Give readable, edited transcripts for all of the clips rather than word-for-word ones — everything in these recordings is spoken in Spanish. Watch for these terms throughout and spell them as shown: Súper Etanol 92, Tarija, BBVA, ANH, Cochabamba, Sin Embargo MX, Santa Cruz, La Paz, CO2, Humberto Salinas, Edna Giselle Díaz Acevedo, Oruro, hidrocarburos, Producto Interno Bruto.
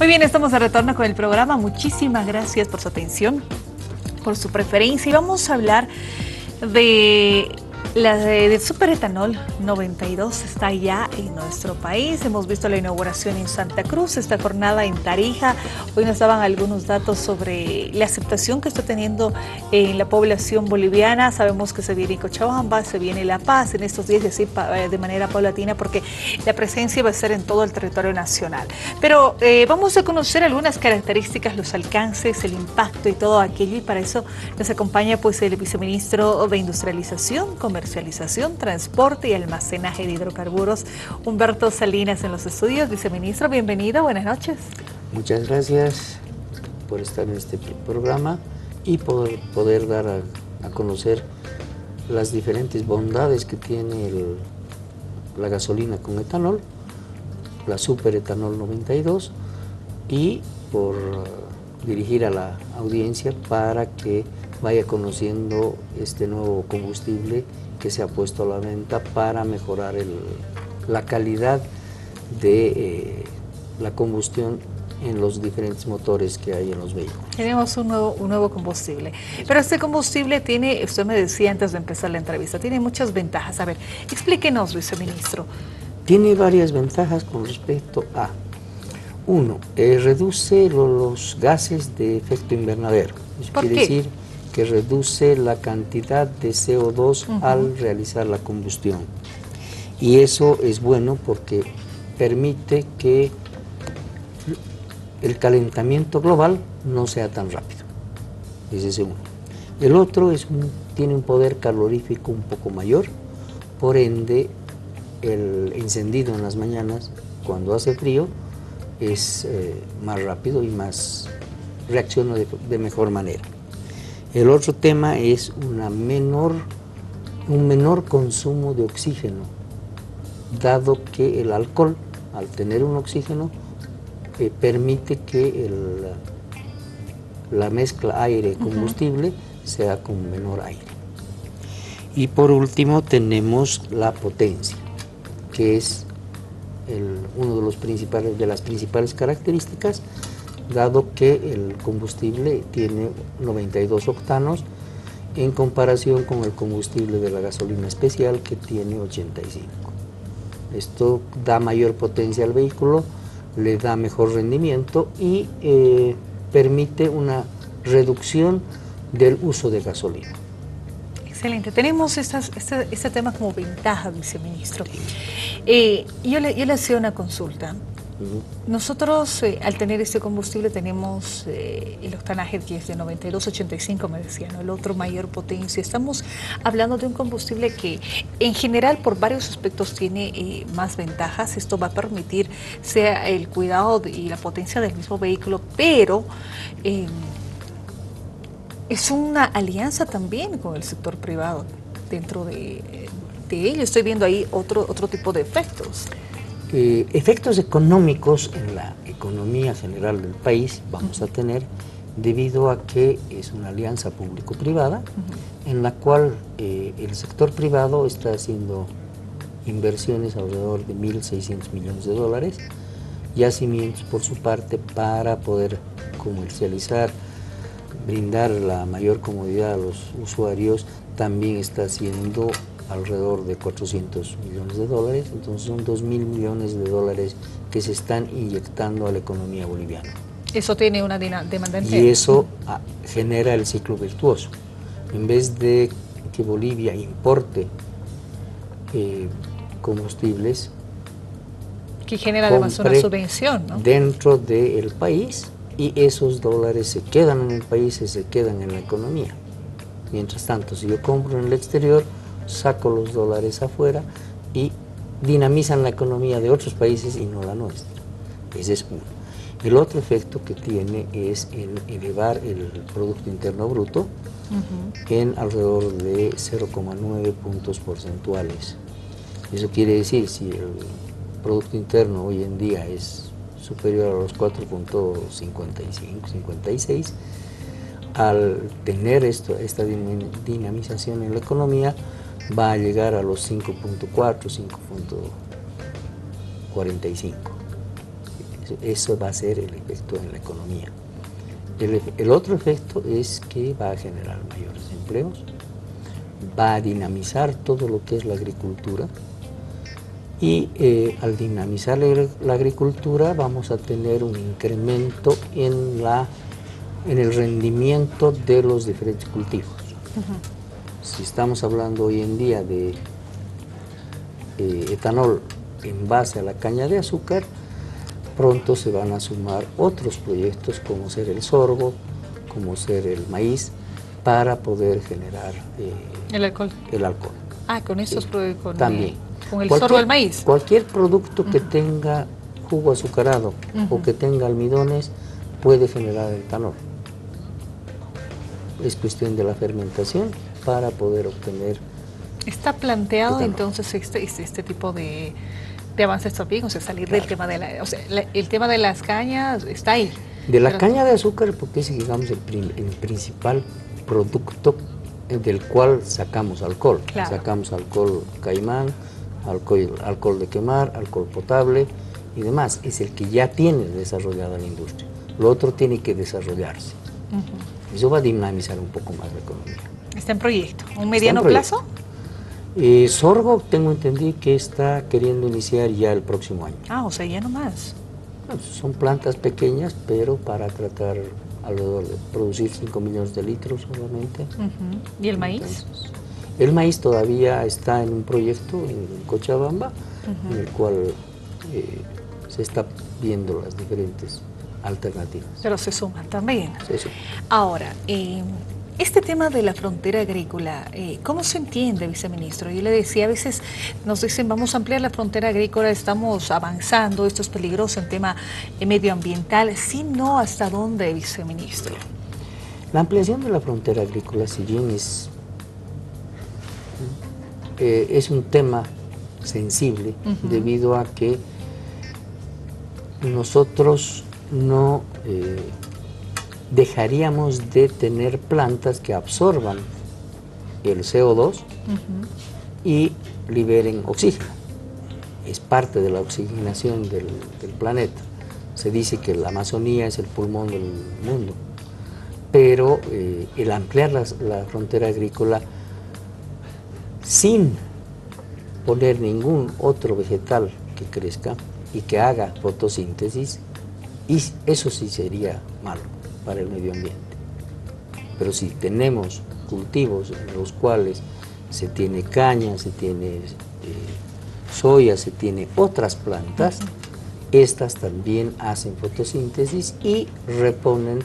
Muy bien, estamos de retorno con el programa. Muchísimas gracias por su atención, por su preferencia. Y vamos a hablar de la de Súper Etanol 92. Está ya en nuestro país. Hemos visto la inauguración en Santa Cruz, esta jornada en Tarija. Hoy nos daban algunos datos sobre la aceptación que está teniendo en la población boliviana. Sabemos que se viene Cochabamba, se viene La Paz en estos días, así de manera paulatina, porque la presencia va a ser en todo el territorio nacional. Pero vamos a conocer algunas características, los alcances, el impacto y todo aquello, y para eso nos acompaña pues el viceministro de Industrialización, Comercialización, Transporte y Almacenaje de Hidrocarburos, Humberto Salinas, en los estudios. Viceministro, bienvenido, buenas noches. Muchas gracias por estar en este programa y por poder dar a conocer las diferentes bondades que tiene la gasolina con etanol, la Súper Etanol 92, y por dirigir a la audiencia para que vaya conociendo este nuevo combustible que se ha puesto a la venta para mejorar la calidad de la combustión en los diferentes motores que hay en los vehículos. Tenemos un nuevo combustible. Pero este combustible tiene, usted me decía antes de empezar la entrevista, tiene muchas ventajas. A ver, explíquenos, viceministro. Tiene varias ventajas con respecto a, uno, reduce los gases de efecto invernadero. Eso quiere decir que reduce la cantidad de CO2 al realizar la combustión. Y eso es bueno porque permite que el calentamiento global no sea tan rápido. Ese es uno. El otro es tiene un poder calorífico un poco mayor, por ende el encendido en las mañanas cuando hace frío es más rápido y más reacciona de mejor manera. El otro tema es un menor consumo de oxígeno, dado que el alcohol, al tener un oxígeno, permite que la mezcla aire-combustible sea con menor aire. Y por último tenemos la potencia, que es uno de las principales características, dado que el combustible tiene 92 octanos en comparación con el combustible de la gasolina especial, que tiene 85. Esto da mayor potencia al vehículo, le da mejor rendimiento y permite una reducción del uso de gasolina. Excelente. Tenemos este tema como ventaja, viceministro. Yo le hacía una consulta. Nosotros, al tener este combustible, tenemos el octanaje que es de 92,85, me decían, ¿no? El otro, mayor potencia. Estamos hablando de un combustible que, en general, por varios aspectos tiene más ventajas. Esto va a permitir sea el cuidado y la potencia del mismo vehículo, pero es una alianza también con el sector privado dentro de ello. Estoy viendo ahí otro tipo de efectos. Efectos económicos en la economía general del país vamos a tener, debido a que es una alianza público-privada en la cual el sector privado está haciendo inversiones alrededor de 1.600 millones de dólares, yacimientos por su parte para poder comercializar, brindar la mayor comodidad a los usuarios. También está haciendo alrededor de 400 millones de dólares, entonces son 2.000 millones de dólares que se están inyectando a la economía boliviana. Eso tiene una demanda entera. Y eso genera el ciclo virtuoso. En vez de que Bolivia importe combustibles, que genera además una subvención, ¿no?, dentro del país, y esos dólares se quedan en el país y se quedan en la economía. Mientras tanto, si yo compro en el exterior, saco los dólares afuera y dinamizan la economía de otros países y no la nuestra. Ese es uno. El otro efecto que tiene es el elevar el Producto Interno Bruto en alrededor de 0,9 puntos porcentuales. Eso quiere decir, si el Producto Interno hoy en día es superior a los 4,55, 56, al tener esta dinamización en la economía, va a llegar a los 5,4, 5,45. eso va a ser el efecto en la economía. El otro efecto es que va a generar mayores empleos, va a dinamizar todo lo que es la agricultura y al dinamizar la agricultura vamos a tener un incremento en el rendimiento de los diferentes cultivos. Uh-huh. Si estamos hablando hoy en día de etanol en base a la caña de azúcar, pronto se van a sumar otros proyectos como ser el sorgo, como ser el maíz, para poder generar el alcohol. Ah, con esos productos. También. Con el sorgo del maíz. Cualquier producto que tenga jugo azucarado o que tenga almidones puede generar etanol. Es cuestión de la fermentación para poder obtener. ¿Está planteado etanol? Entonces este tipo de avances también, o sea, salir del tema de el tema de las cañas está ahí. De la caña de azúcar, porque es, digamos, el principal producto del cual sacamos alcohol. Claro. Sacamos alcohol caimán, alcohol de quemar, alcohol potable y demás. Es el que ya tiene desarrollada la industria. Lo otro tiene que desarrollarse. Uh-huh. Eso va a dinamizar un poco más la economía. ¿Está en proyecto? ¿Un mediano plazo? Sorgo, tengo entendido que está queriendo iniciar ya el próximo año. Ah, o sea, ya no más. Son plantas pequeñas, pero para tratar alrededor de producir 5 millones de litros solamente. ¿Y el maíz? Entonces, el maíz todavía está en un proyecto en Cochabamba, en el cual se está viendo las diferentes alternativas. Pero se suman también. Se suman. Ahora, este tema de la frontera agrícola, ¿cómo se entiende, viceministro? Yo le decía, a veces nos dicen, vamos a ampliar la frontera agrícola, estamos avanzando, esto es peligroso en tema medioambiental. ¿Sí, no? ¿Hasta dónde, viceministro? La ampliación de la frontera agrícola, si bien es un tema sensible, debido a que nosotros no dejaríamos de tener plantas que absorban el CO2 y liberen oxígeno. Es parte de la oxigenación del planeta. Se dice que la Amazonía es el pulmón del mundo, pero el ampliar la frontera agrícola sin poner ningún otro vegetal que crezca y que haga fotosíntesis, y eso sí sería malo para el medio ambiente. Pero si tenemos cultivos en los cuales se tiene caña, se tiene soya, se tiene otras plantas, estas también hacen fotosíntesis y reponen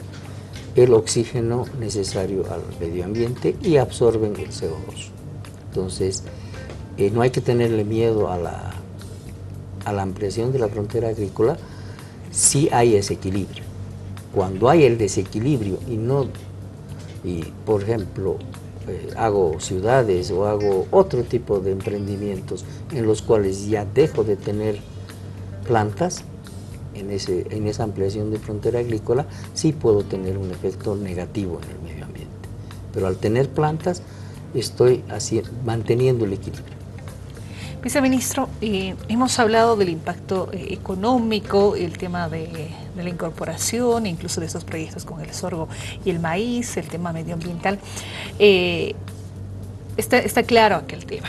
el oxígeno necesario al medio ambiente y absorben el CO2. Entonces, no hay que tenerle miedo a la ampliación de la frontera agrícola si hay ese equilibrio. Cuando hay el desequilibrio y por ejemplo, hago ciudades o hago otro tipo de emprendimientos en los cuales ya dejo de tener plantas, en esa ampliación de frontera agrícola sí puedo tener un efecto negativo en el medio ambiente. Pero al tener plantas estoy manteniendo el equilibrio. Viceministro, hemos hablado del impacto económico, el tema de la incorporación, incluso de esos proyectos con el sorgo y el maíz, el tema medioambiental. Está claro aquel tema.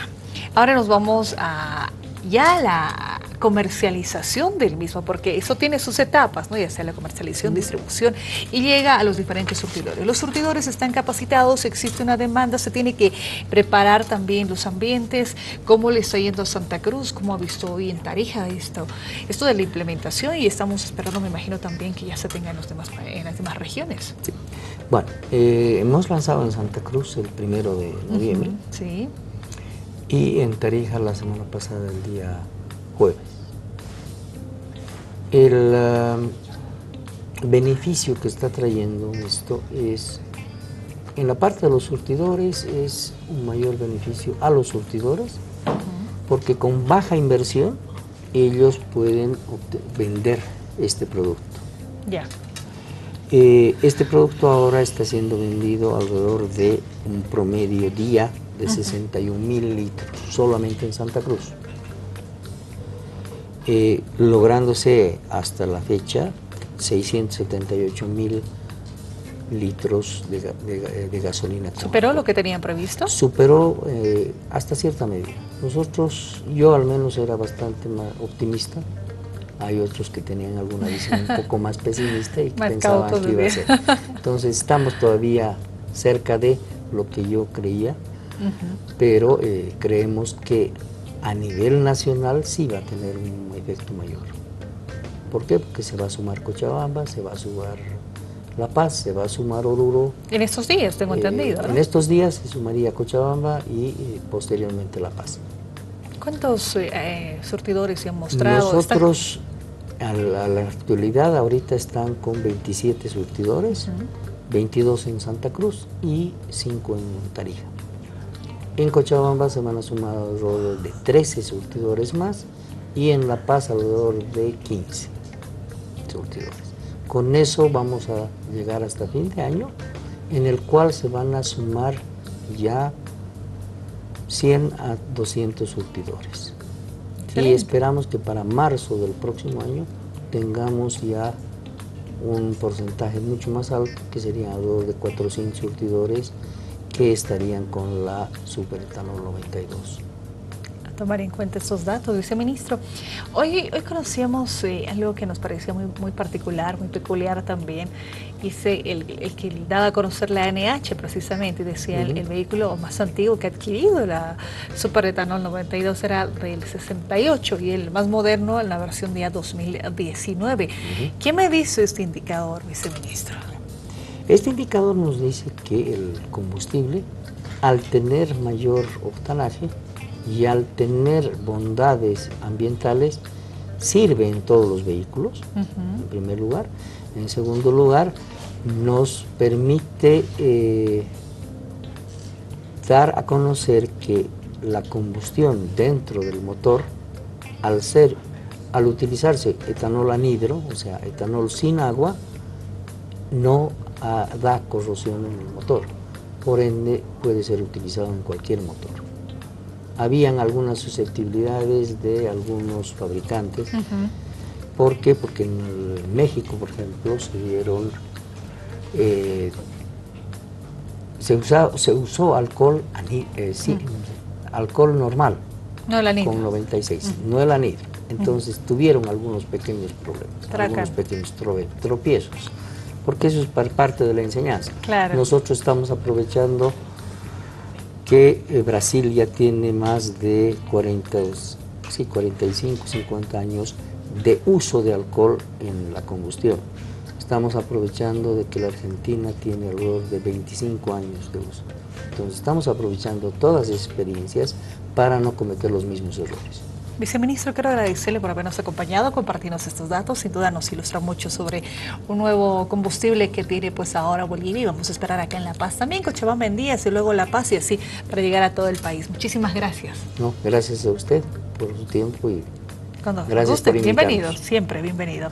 Ahora nos vamos a la comercialización del mismo, porque eso tiene sus etapas, ¿no? Ya sea la comercialización, distribución, y llega a los diferentes surtidores. Los surtidores están capacitados, existe una demanda, se tiene que preparar también los ambientes. ¿Cómo le está yendo a Santa Cruz? ¿Cómo ha visto hoy en Tarija esto de la implementación? Y estamos esperando, me imagino, también que ya se tenga en las demás regiones. Sí. Bueno, hemos lanzado en Santa Cruz el 1 de noviembre. Sí. Y en Tarija la semana pasada, el día jueves. El beneficio que está trayendo esto es, en la parte de los surtidores, es un mayor beneficio a los surtidores, porque con baja inversión ellos pueden vender este producto. Ya. Este producto ahora está siendo vendido alrededor de un promedio día de 61 mil litros solamente en Santa Cruz. lográndose hasta la fecha 678.000 litros de gasolina. ¿Superó lo que tenían previsto? Superó hasta cierta medida. Nosotros, yo al menos era bastante más optimista. Hay otros que tenían alguna visión un poco más pesimista y que pensaban que iba a ser. Entonces estamos todavía cerca de lo que yo creía, pero creemos que a nivel nacional sí va a tener un efecto mayor. ¿Por qué? Porque se va a sumar Cochabamba, se va a sumar La Paz, se va a sumar Oruro. En estos días, tengo entendido, ¿no? En estos días se sumaría Cochabamba y posteriormente La Paz. ¿Cuántos surtidores se han mostrado? Nosotros, a la actualidad, ahorita están con 27 surtidores, 22 en Santa Cruz y 5 en Tarija. En Cochabamba se van a sumar alrededor de 13 surtidores más y en La Paz alrededor de 15 surtidores. Con eso vamos a llegar hasta fin de año, en el cual se van a sumar ya 100 a 200 surtidores. Excelente. Y esperamos que para marzo del próximo año tengamos ya un porcentaje mucho más alto, que serían alrededor de 400 surtidores que estarían con la Súper Etanol 92. A tomar en cuenta estos datos, viceministro. Hoy conocíamos algo que nos parecía muy particular, muy peculiar también. Hice el que daba a conocer la ANH precisamente, decía el vehículo más antiguo que ha adquirido la Súper Etanol 92 era del 68 y el más moderno en la versión día 2019. ¿Qué me dice este indicador, viceministro? Este indicador nos dice que el combustible, al tener mayor octanaje y al tener bondades ambientales, sirve en todos los vehículos, en primer lugar. En segundo lugar, nos permite dar a conocer que la combustión dentro del motor, al utilizarse etanol anhidro, o sea, etanol sin agua, no da corrosión en el motor. Por ende, puede ser utilizado en cualquier motor. Habían algunas susceptibilidades de algunos fabricantes. ¿Por qué? Porque en México, por ejemplo, se dieron, se usó alcohol, alcohol normal, no el anhidro, con 96, no el anhidro. Entonces tuvieron algunos pequeños problemas, algunos pequeños tropiezos, porque eso es parte de la enseñanza. Claro. Nosotros estamos aprovechando que Brasil ya tiene más de 45, 50 años de uso de alcohol en la combustión. Estamos aprovechando de que la Argentina tiene alrededor de 25 años de uso. Entonces estamos aprovechando todas las experiencias para no cometer los mismos errores. Viceministro, quiero agradecerle por habernos acompañado, compartirnos estos datos. Sin duda nos ilustra mucho sobre un nuevo combustible que tiene pues ahora Bolivia. Vamos a esperar acá en La Paz también, Cochabamba en días y luego La Paz y así para llegar a todo el país. Muchísimas gracias. No, gracias a usted por su tiempo y... Cuando guste, bienvenido, siempre bienvenido.